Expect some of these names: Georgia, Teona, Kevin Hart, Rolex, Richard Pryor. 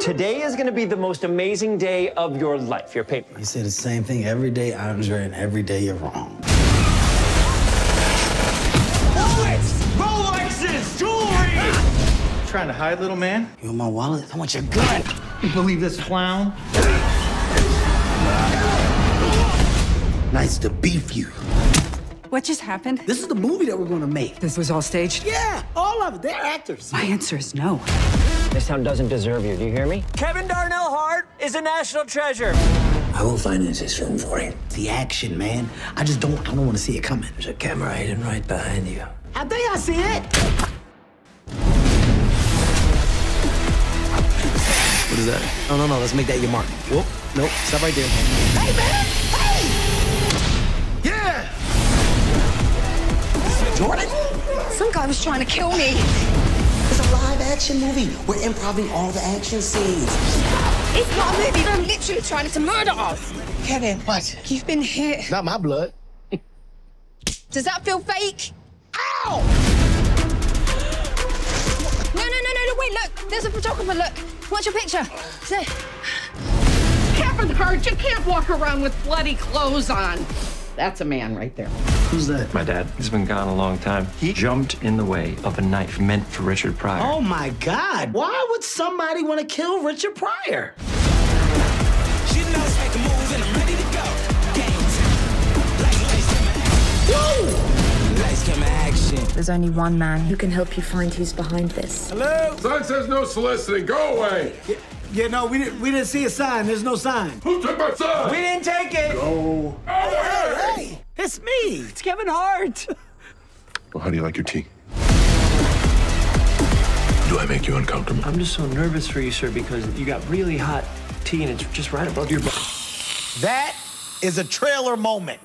Today is going to be the most amazing day of your life, your paper. You say the same thing every day, Andre, and every day you're wrong. Bullets! Rolexes! Jewelry! Trying to hide, little man? You want my wallet? I want your gun. You believe this clown? Nice to beef you. What just happened? This is the movie that we're going to make. This was all staged? Yeah, all of it. They're actors. My answer is no. This town doesn't deserve you. Do you hear me? Kevin Darnell Hart is a national treasure. I will finance this film for you. The action, man. I don't want to see it coming. There's a camera hidden right behind you. I think I see it. What is that? No, no, no. Let's make that your mark. Whoop. Nope. Stop right there. Hey, man. Hey. Yeah. Jordan? Some guy was trying to kill me. It's a live action movie. We're improvising all the action scenes. It's not a movie. I'm literally trying to murder us. Kevin. What? You've been hit. Not my blood. Does that feel fake? Ow! No, no, no, no, no, wait, look. There's a photographer, look. Watch your picture. There. Kevin Hart, you can't walk around with bloody clothes on. That's a man right there. Who's that? My dad. He's been gone a long time. He jumped in the way of a knife meant for Richard Pryor. Oh, my God. Why would somebody want to kill Richard Pryor? She knows make a move and I'm ready to go. Woo! There's only one man who can help you find who's behind this. Hello? Sign says no soliciting. Go away. Yeah, no, we didn't see a sign. There's no sign. Who took my sign? We didn't take it. Go away. Hey. It's me. It's Kevin Hart. Well, how do you like your tea? Do I make you uncomfortable? I'm just so nervous for you, sir, because you got really hot tea and it's just right above your butt. That is a trailer moment.